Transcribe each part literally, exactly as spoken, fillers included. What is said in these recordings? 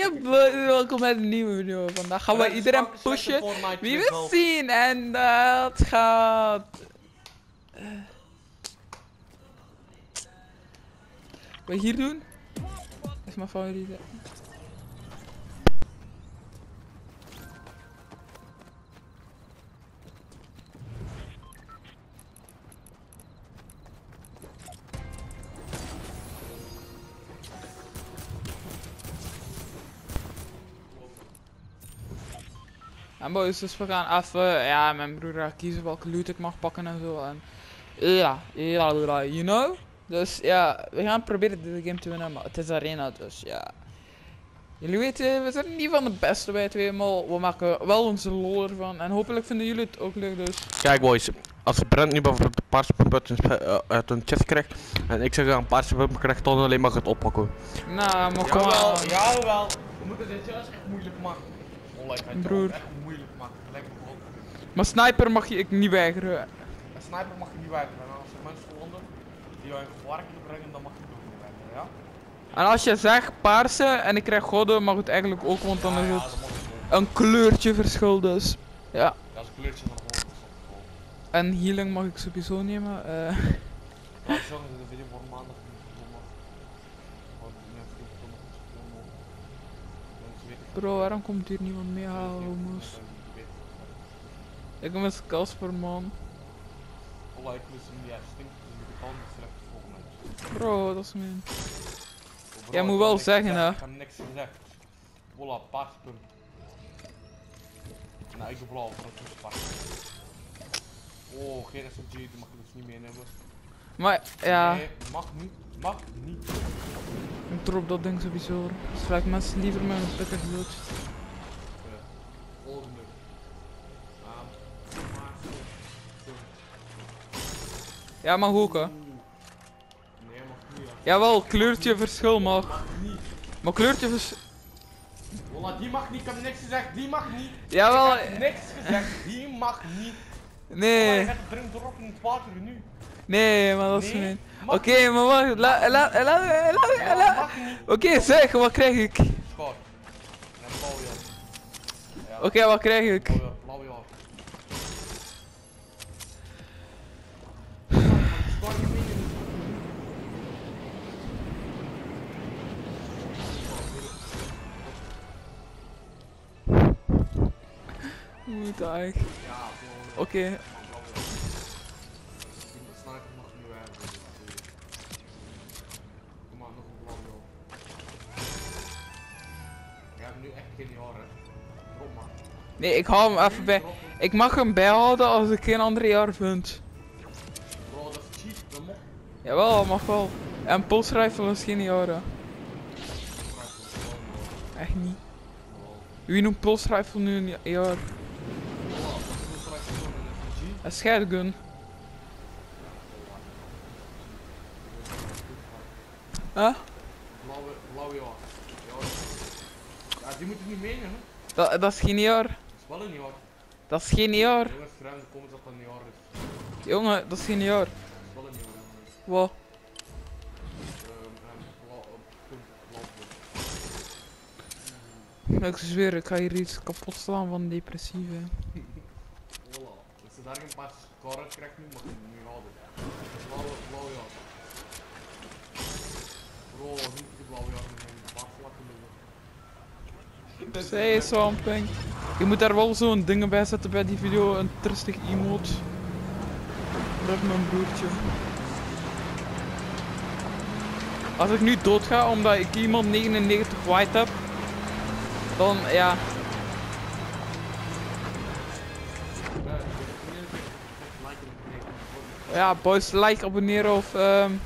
Ja, welkom bij een nieuwe video. Vandaag gaan we iedereen pushen wie we zien en dat gaat. Uh, wat we hier doen? Dat is mijn favoriete. En boys, dus we gaan even, ja, mijn broer gaat kiezen welke loot ik mag pakken en zo. En ja, ja, ja, you know? Dus ja, we gaan proberen deze game te winnen, maar het is arena, dus ja. Jullie weten, we zijn niet van de beste bij het tweemaal. We maken wel onze lol ervan en hopelijk vinden jullie het ook leuk dus. Kijk boys, als Brent nu bijvoorbeeld een paarse buttons uit een chest krijgt en ik zeg dan een paarse button krijgt, dan alleen mag het oppakken. Nou, maar kom wel. Ja, wel. We moeten dit juist echt moeilijk maken. Broer. Echt moeilijk maken, gelijk op. Maar sniper mag je ik niet weigeren. Een sniper mag je niet weigeren. En als er mensen verwonden die jou in gevaar kunnen brengen, dan mag je het ook niet weigeren, ja? En als je zegt paarse en ik krijg godden, mag het eigenlijk ook, want dan ja, is ja, het een kleurtje verschil dus. Ja. Dat is een kleurtje van de grond. En healing mag ik sowieso nemen. Uh. Ja, zo is de video voor maandag. Bro, waarom komt hier niemand mee halen, homo's? Ik ben met Casper, man. Alla, ik mis hem, ja, stinkt, dus ik kan niet slecht volgen. Bro, dat is min. Jij moet wel zeggen, hè? Ik heb niks gezegd. Voila, paarspunt. Nou, ik heb blauw, dat is paarspunt. Oh, geen S M G, die mag ik dus niet meenemen. Maar, ja. Nee, mag niet, mag niet. Ik drop dat ding sowieso. Schrijf mensen liever met een stukken dood. Volgende. Ja, mag ook, hè? Nee, mag niet. Jawel, kleurtje verschil mag. Mag niet. Maar kleurtje verschil. Wallah, die mag niet. Ik heb niks gezegd. Die mag niet. Jawel. Ik heb niks gezegd. Die mag niet. Nee. Ik drink erop in het water nu. Nee, maar dat is niet. Oké, maar wacht, laat, laat, laat, laat, oké, zeg, wat krijg ik? Schort. En blauw jaar. Oké, wat krijg ik? Blauw jaar. Moet eigenlijk. Oké. Nee, ik hou hem even bij. Ik mag hem bijhouden als ik geen andere jaar vind. Bro, dat is cheap, dat mag. Jawel, mag wel. En pulse rifle is geen jaren. Echt niet. Wie noemt pulse rifle nu een jaar? Een scheidgun. Huh? Blauwe jaar. Ja, die moet ik niet meenemen. Dat, dat is geen jaar. Dat is wel een jaar. Dat is geen jaar. Jongens, vreemden komen dat dat een jaar is. Jongen, dat is geen jaar. Dat is wel een jaar. Wat? Ik zweer, ik ga hier iets kapot slaan van depressieve. Voilà. Als je daar geen paar scoren krijgt nu, mag je het nu houden. Blauwe, blauwe jaar. Bro, niet de blauwe jaar. Say something. Je moet daar wel zo'n ding bij zetten bij die video, een trustig emote. Dat is mijn broertje. Als ik nu dood ga omdat ik iemand negenennegentig white heb, dan ja. Ja, boys, like, abonneren of. Um...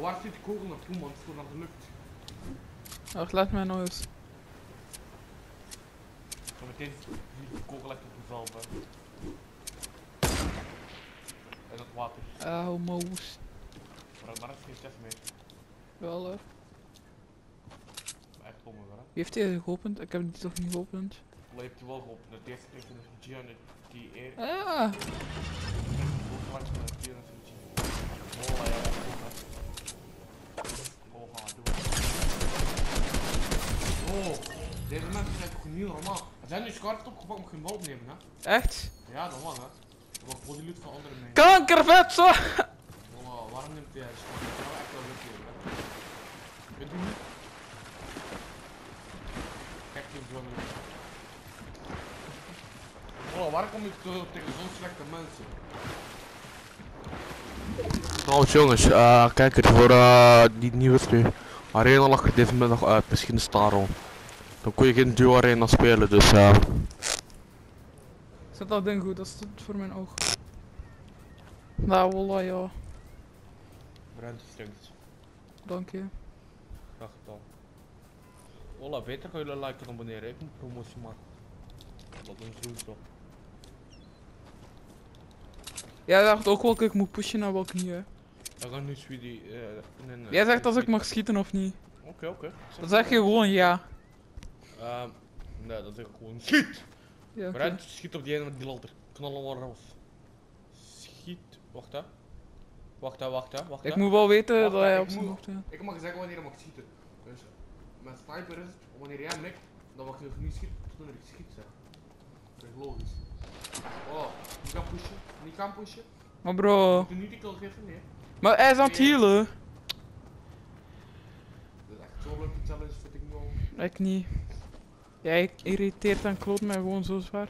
Waar zit die kogel naartoe, man? Het is naar de lucht. Ach, laat mij nou eens. Ik ga meteen die kogel echt op de velden. En dat water. Ah, homo's. Maar daar is geen chef meer. Wel, hè. Echt domme, hè. Wie heeft deze geopend? Ik heb die toch niet geopend? Je hebt die wel geopend. Het eerste kreeg een G en die E. Ja. niet normaal. Als jij nu schaart opgepakt, moet je een bal opnemen, hè? Echt? Ja, dat mag, hè? Ik heb bodyloot van anderen mee. Kankervetsen! Wow, waarom neemt hij schaart? Ik kan echt wel lukken, hè? Weet je niet? Kijk, je vlam niet. Oh, waar kom ik tegen zo'n slechte mensen? Nou jongens, uh, kijk het voor uh, die nieuwe nu. Arena lag er dit moment nog uit, misschien is daar al. Dan kon je geen duo arena spelen, dus uh... zet dat ding goed, dat stond voor mijn oog. Nou, wallah ja. Ruimte stinkt. Dank je. Graag gedaan. Wallah, beter gaan jullie liken dan abonneren, ik moet promotie maken. Dat doen ze goed toch. Jij dacht ook welke ik moet pushen en welke niet, hè? Dat gaat nu Swedish. Uh, nee, nee, jij zegt als ik mag schieten of niet. Oké, okay, oké. Okay. Dan zeg je gewoon ja. Ehm, um, nee, dat zeg ik gewoon schiet! Ja, okay. Ruit, schiet op die ene met die ladder. Knallen maar af. Schiet. Wacht hè. Wacht hè, wacht hè, wacht hè. Ik moet wel weten wacht, dat hij op zijn hoogte. Ik mag zeggen wanneer hij mag schieten. Dus met sniper is het, wanneer jij mikt, dan mag je nog niet schieten tot ik schiet zeg. Dat is logisch. Oh, die kan pushen, die kan pushen. Maar bro. Ik doe niet die kill geven, nee. Maar hij is aan het healen. Dat is echt zo'n leuke challenge, vind ik wel. Ik niet. Jij irriteert en kloot mij gewoon zo zwaar.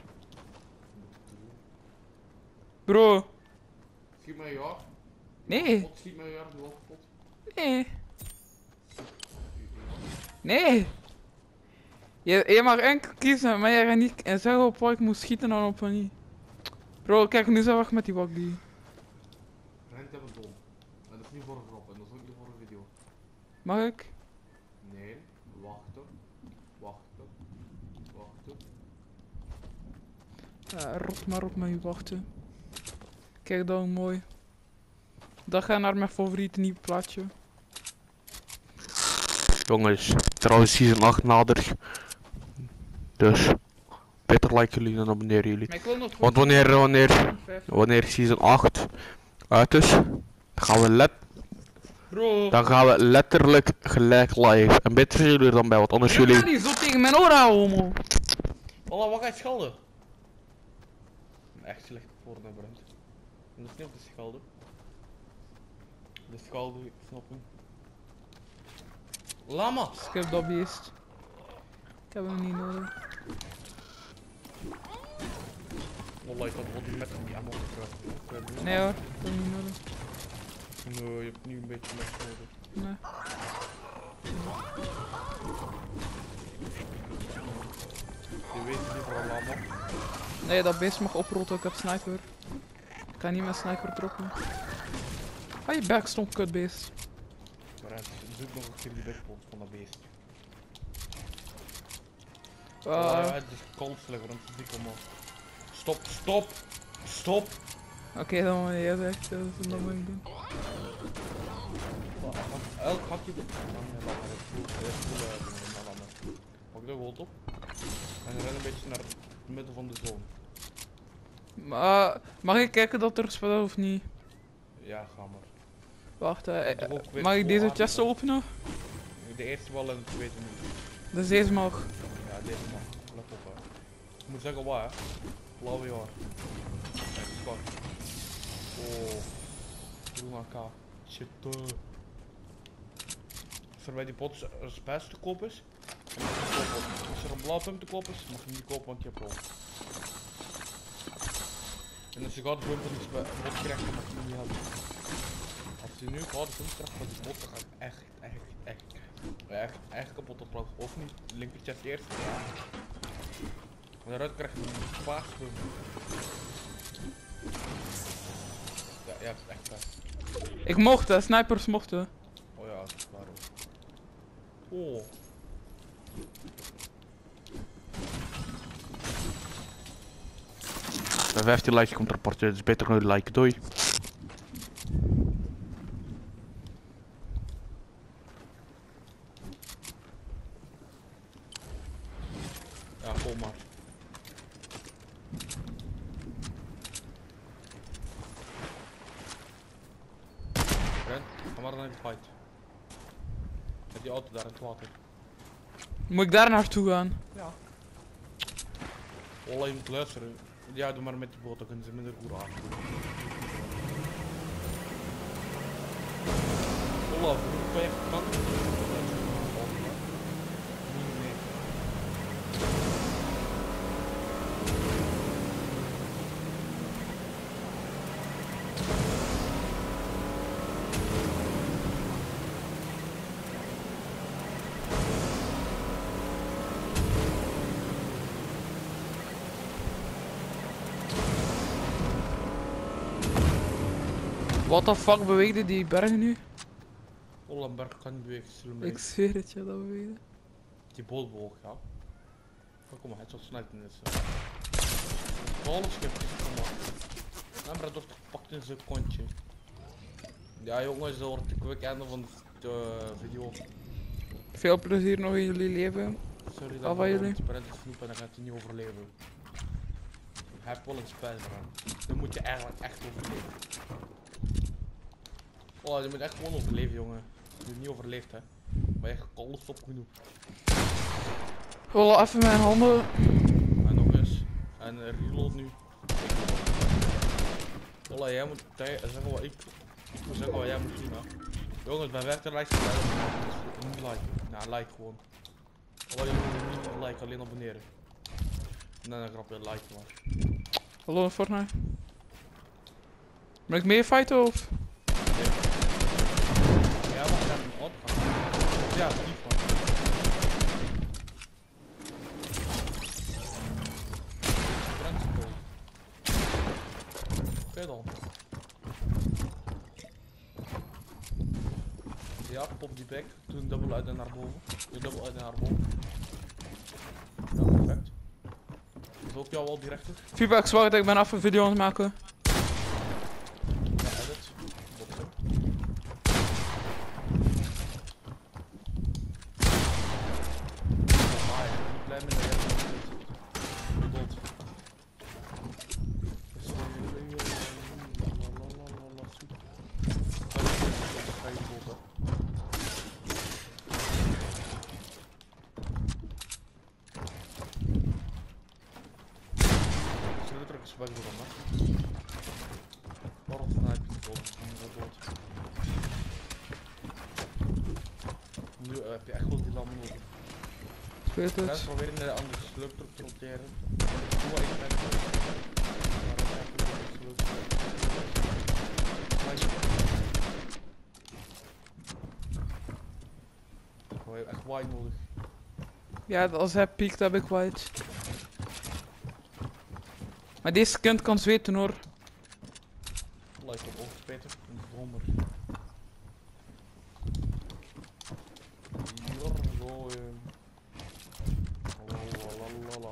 Bro. Schiet mij jou. Nee. Schiet mij jou, doe kapot. Nee. Nee. Je, je mag enkel kiezen, maar jij gaat niet zeggen op wat ik moet schieten dan op wat niet. Bro, kijk, nu zijn we weg met die waggie. Rent hebben we dom. En dat is niet voor een grap, en dat is ook niet voor een video. Mag ik? Nee, wachten. Wachten. Wachten. Ja, rot maar op met je wachten. Kijk dan, mooi. Dat gaat naar mijn favoriete nieuw plaatje. Jongens, trouwens season acht nader. Dus beter like jullie dan abonneren jullie. Want wanneer, wanneer, wanneer season acht uit is, dan gaan we let, dan gaan we letterlijk gelijk live. En beter zijn jullie er dan bij, want anders jullie. Ik ga niet zo tegen mijn aura, homo. Wallah, wat ga je schelden? Echt slecht voor naar Brent. Dat is niet op de schelden. De schelden, snap hem. Lama! Skip dat beest. Ik heb hem niet nodig. Wallah, ik had wel die met die ammo gebruikt. Nee hoor, ik heb hem niet nodig. Nee, je hebt nu een beetje met nodig. Nee. Je weet niet van Lama. Nee, dat beest mag oprotten, ik heb sniper. Ik kan niet met sniper trokken. Ga je back, stom kut beest. Ik zoek nog een keer die backpot van dat beest. Uh. Oh, ja, het is koud slecht, want het is dik omhoog. Stop, stop, stop! Oké, okay, dan moet je het echt dat is een mooi ding. Elk hakje doet. Pak de gold op. En ren een beetje naar het midden van de zone. Maar, mag ik kijken dat er spel of niet? Ja, ga maar. Wacht, uh, uh, mag ik deze chest openen? De eerste wel en de tweede niet. Dus deze mag? Ja, deze mag. Let op hè. Ik moet zeggen waar hè. Blauwe jaar. Kijk, zwart. Oh. Doe maar elkaar. Shit. Als er bij die pot spijs te koop is, dan mag je het kopen. Als er een blauw pump te koop is, mag je hem niet kopen want je hebt rood. En als je gaat gewoon van die spijs krijgt, dan mag je hem niet hebben. Als je nu gaat, de kunstkracht van die bot, dan ga ik echt, echt, echt, echt, echt kapot op plaats. Of niet, linker chest eerst. Ja. En daaruit krijg je een paars voor ja, ja, het is echt paars. Ik mocht, hè, snipers mochten. Oh ja, dat is waar ook. Oh. Bij vijftien likes komt er een partij, dus beter nu liken, doei. Moet ik daar naartoe gaan? Ja. Ola, je moet luisteren. Ja, doe maar met de boot, dan kunnen ze minder goed aan. Ola, hoe kan je kan? Wat de fuck beweegde die bergen nu? Ollenberg kan niet bewegen, ik zweer het, ja, dat beweegde. Die boot bewoog, ja. Fuck, kom maar, het is wat snel in dit. Alles heb ik gemaakt. En Brad wordt gepakt in zijn kontje. Ja, jongens, dat wordt de quick einde van de video. Veel plezier nog in jullie leven. Sorry dat ik een sprint snoep en dan gaat hij niet overleven. Hij heeft wel een spel gedaan. Dan moet je eigenlijk echt overleven. Oh, je moet echt gewoon overleven, jongen. Je bent niet overleefd, hè. Maar je kan alles op genoeg. Voilà, even mijn handen. En nog eens. En uh, reload nu. Voilà, jij moet zeggen wat ik... Ik moet zeggen wat jij moet doen, hè. Jongens, mijn werk er lijkt niet liken. Nou, like gewoon. Voilà, je moet niet van like, alleen abonneren. Nee, dan grapje, like maar. Hallo, Fortnite. Moet ik meer fighten, of? Ja, maar ik heb een odd gehad. Ja, niet van. Brandspel. Oké dan. Ja, pop die back. Doe een dubbel uit en naar boven. Doe een dubbel uit en naar boven. Ja, perfect. Is ook jou al die rechter? Feedback, zwaar dat ik ben af een video aan het maken. Waar is dat dan? Waarom vanuit die boot? Nu heb je echt wel die lamp nodig. Ik weet het. Mensen proberen naar de andere sleutel te roteren. Ik doe wat ik ben. Ik heb echt white nodig. Ja, als hij piekt heb ik white. Maar deze kind kan zweten, hoor. Lijkt op oog, Peter. Een brommer. Jorgooi. Lalalala.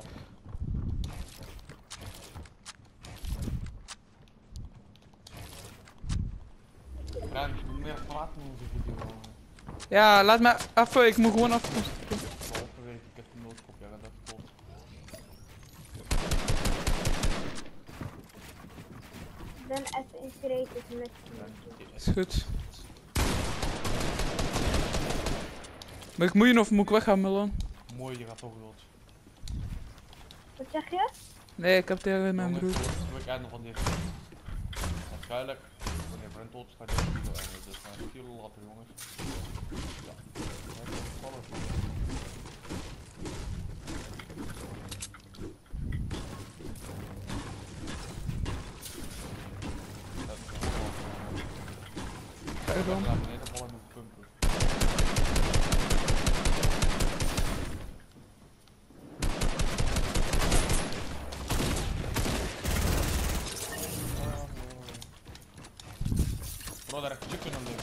Brian, ik moet meer praten in deze video. Ja, laat me even. Ik moet gewoon afkomen. Ik ben even ingereden met je. Is goed. Moet ik moeien of moet ik weggaan, Milan? Mooi, je gaat toch dood. Wat zeg je? Nee, ik heb tegen mijn broer. Ik heb nog van die. Waarschijnlijk. Wanneer Brent dood gaat, gaat hij dood. Dus mijn kilo lappen, jongens. Ja, dat is vallen. Ik ga naar beneden vallen en pumpen. Bro, daar heb ik chicken aan doen.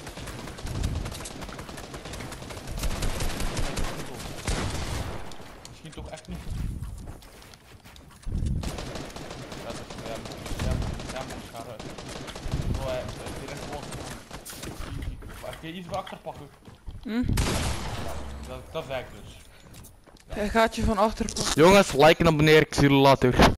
Misschien toch echt niet. Dat is het, ja, ja, ja, ja, ja, ja, ja, kun je iets van achter pakken? Hm? Dat, dat werkt dus. Ja. Hij gaat je van achter pakken. Jongens, like en abonneer. Ik zie jullie later.